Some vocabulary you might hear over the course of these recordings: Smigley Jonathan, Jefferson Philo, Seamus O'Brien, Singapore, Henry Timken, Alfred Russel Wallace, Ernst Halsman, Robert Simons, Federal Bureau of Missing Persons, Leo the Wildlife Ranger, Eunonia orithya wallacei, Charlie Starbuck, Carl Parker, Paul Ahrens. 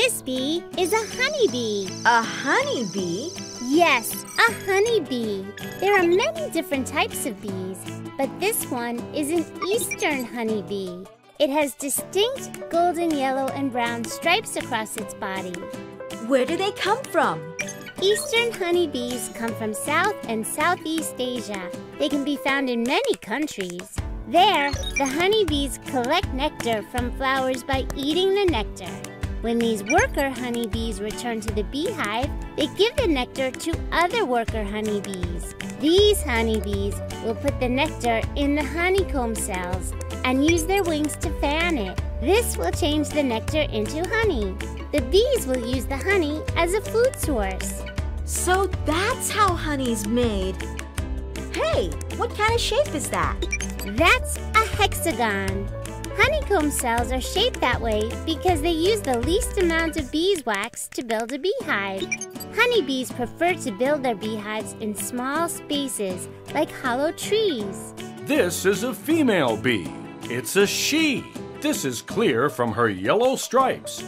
This bee is a honeybee. A honeybee? Yes, a honeybee. There are many different types of bees, but this one is an eastern honeybee. It has distinct golden, yellow, and brown stripes across its body. Where do they come from? Eastern honeybees come from South and Southeast Asia. They can be found in many countries. There, the honeybees collect nectar from flowers by eating the nectar. When these worker honeybees return to the beehive, they give the nectar to other worker honeybees. These honeybees will put the nectar in the honeycomb cells and use their wings to fan it. This will change the nectar into honey. The bees will use the honey as a food source. So that's how honey's made. Hey, what kind of shape is that? That's a hexagon. Honeycomb cells are shaped that way because they use the least amount of beeswax to build a beehive. Honeybees prefer to build their beehives in small spaces, like hollow trees. This is a female bee. It's a she. This is clear from her yellow stripes.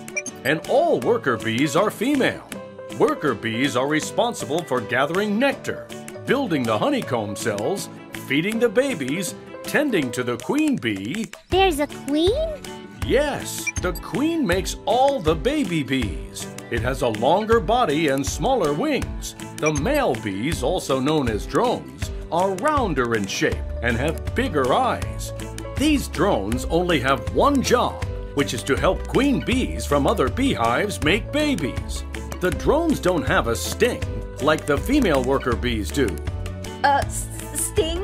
And all worker bees are female. Worker bees are responsible for gathering nectar, building the honeycomb cells, feeding the babies, tending to the queen bee. There's a queen? Yes, the queen makes all the baby bees. It has a longer body and smaller wings. The male bees, also known as drones, are rounder in shape and have bigger eyes. These drones only have one job, which is to help queen bees from other beehives make babies. The drones don't have a sting like the female worker bees do. Sting?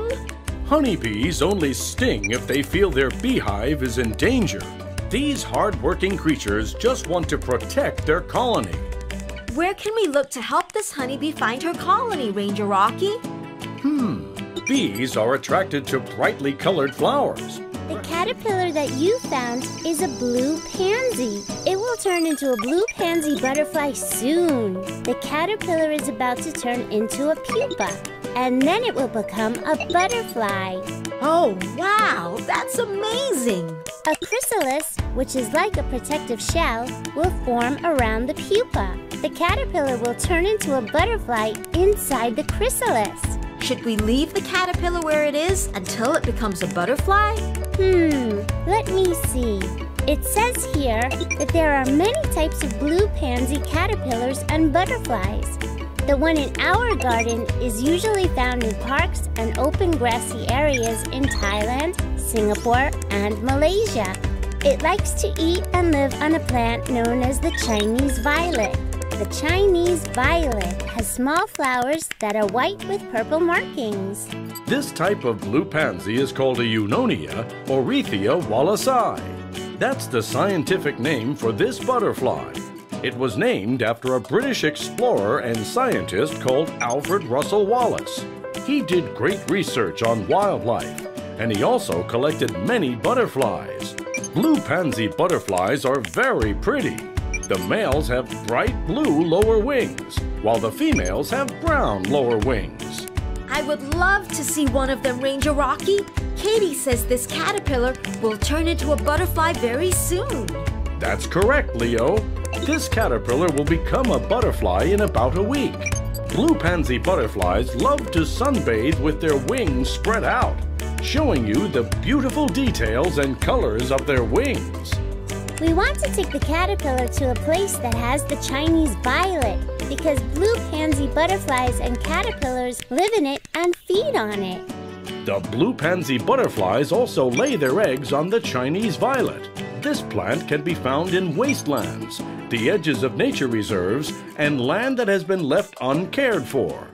Honeybees only sting if they feel their beehive is in danger. These hard-working creatures just want to protect their colony. Where can we look to help this honeybee find her colony, Ranger Rocky? Bees are attracted to brightly colored flowers. The caterpillar that you found is a blue pansy. It will turn into a blue pansy butterfly soon. The caterpillar is about to turn into a pupa, and then it will become a butterfly. Oh, wow! That's amazing! A chrysalis, which is like a protective shell, will form around the pupa. The caterpillar will turn into a butterfly inside the chrysalis. Should we leave the caterpillar where it is until it becomes a butterfly? Let me see. It says here that there are many types of blue pansy caterpillars and butterflies. The one in our garden is usually found in parks and open grassy areas in Thailand, Singapore, and Malaysia. It likes to eat and live on a plant known as the Chinese violet. The Chinese violet has small flowers that are white with purple markings. This type of blue pansy is called a Eunonia orithya wallacei. That's the scientific name for this butterfly. It was named after a British explorer and scientist called Alfred Russel Wallace. He did great research on wildlife, and he also collected many butterflies. Blue pansy butterflies are very pretty. The males have bright blue lower wings, while the females have brown lower wings. I would love to see one of them, Ranger Rocky. Katie says this caterpillar will turn into a butterfly very soon. That's correct, Leo. This caterpillar will become a butterfly in about a week. Blue pansy butterflies love to sunbathe with their wings spread out, showing you the beautiful details and colors of their wings. We want to take the caterpillar to a place that has the Chinese violet because blue pansy butterflies and caterpillars live in it and feed on it. The blue pansy butterflies also lay their eggs on the Chinese violet. This plant can be found in wastelands, the edges of nature reserves, and land that has been left uncared for.